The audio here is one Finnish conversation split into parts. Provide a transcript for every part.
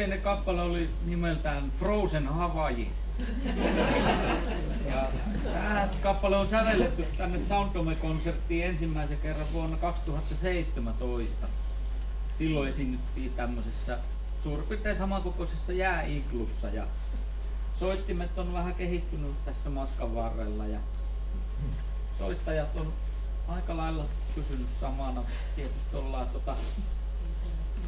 äskeinen kappale oli nimeltään Frozen Hawaii. Ja tämä kappale on sävelletty tänne Soundome-konserttiin ensimmäisen kerran vuonna 2017. Silloin esiinnyttiin tämmöisessä suurin piirtein samankokoisessa jääiglussa ja soittimet on vähän kehittynyt tässä matkan varrella ja soittajat on aika lailla pysynyt samana. Tietysti ollaan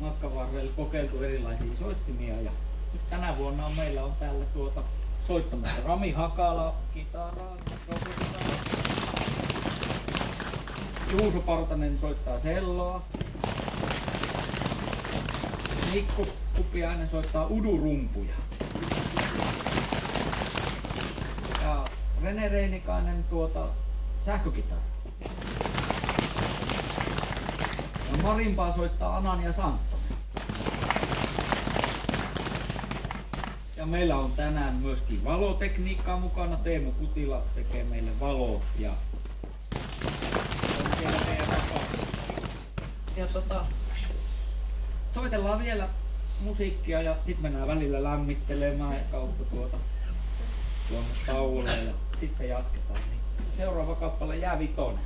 matkan varrella kokeiltu erilaisia soittimia ja nyt tänä vuonna meillä on täällä soittamassa Rami Hakala kitaraa, Juuso Partanen soittaa selloa, Mikko Kupiainen soittaa udurumpuja. Ja Rene Reinikainen sähkökitaraa. Ja Parimpaa soittaa Ananias Anttonen. Ja meillä on tänään myöskin valotekniikkaa mukana. Teemu Kutila tekee meille valot. Soitellaan vielä musiikkia ja sitten mennään välillä lämmittelemään kautta tuonne tauolle ja sitten jatketaan. Seuraava kappale jää vitonen.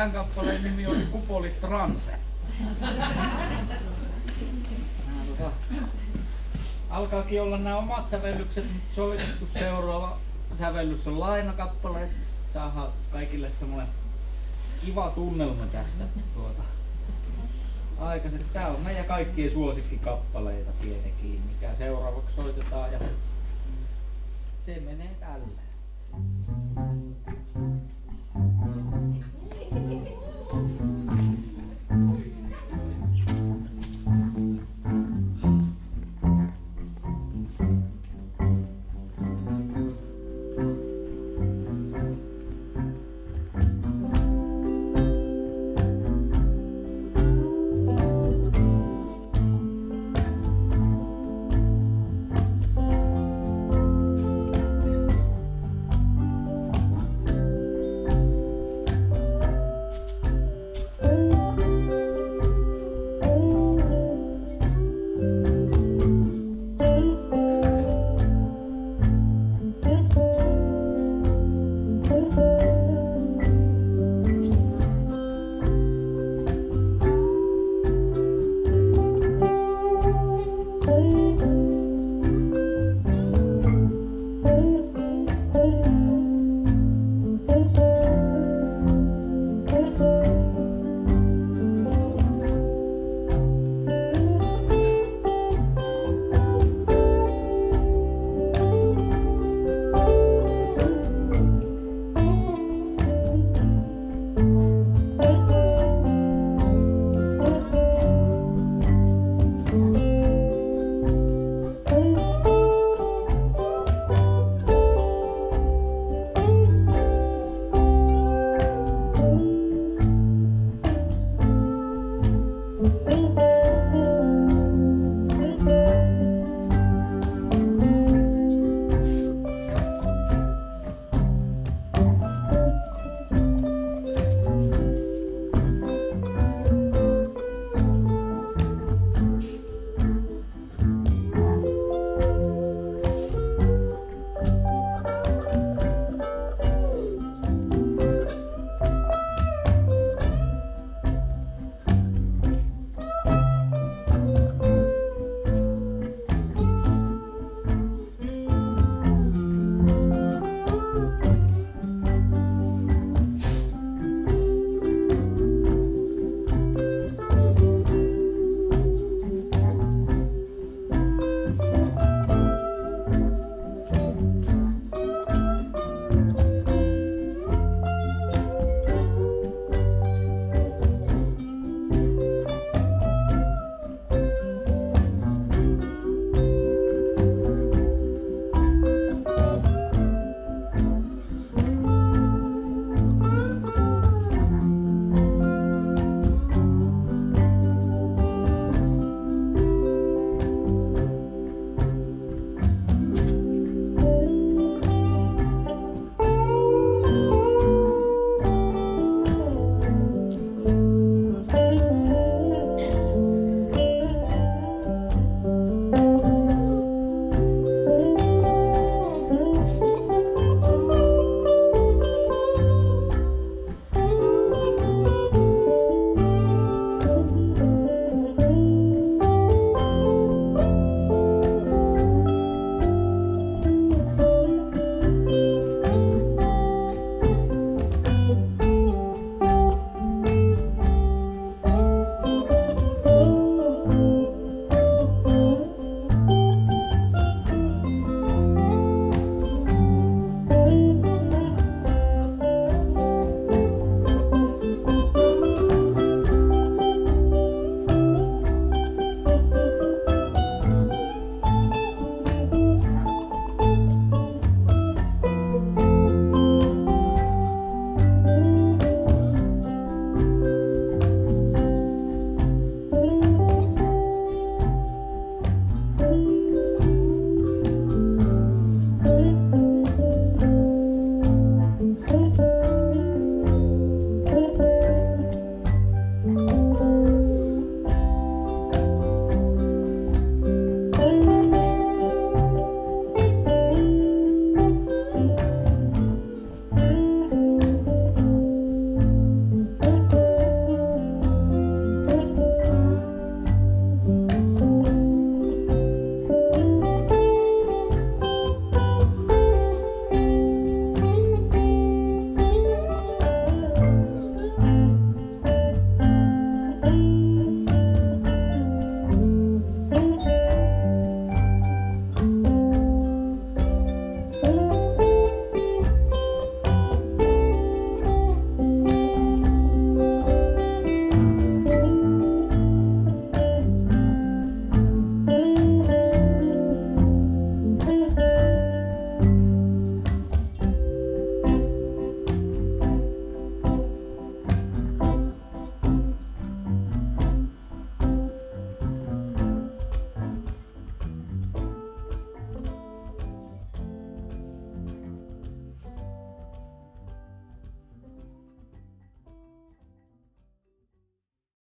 Tämän kappaleen nimi oli Kupoli Transe. Alkaakin olla nämä omat sävellykset, mutta sovitettu seuraava sävellys on lainakappale. Saadaan kaikille semmoinen kiva tunnelma tässä aikaiseksi. Tää on meidän kaikkien suosikkikappaleita tietenkin, mikä seuraavaksi soitetaan ja se menee tälle.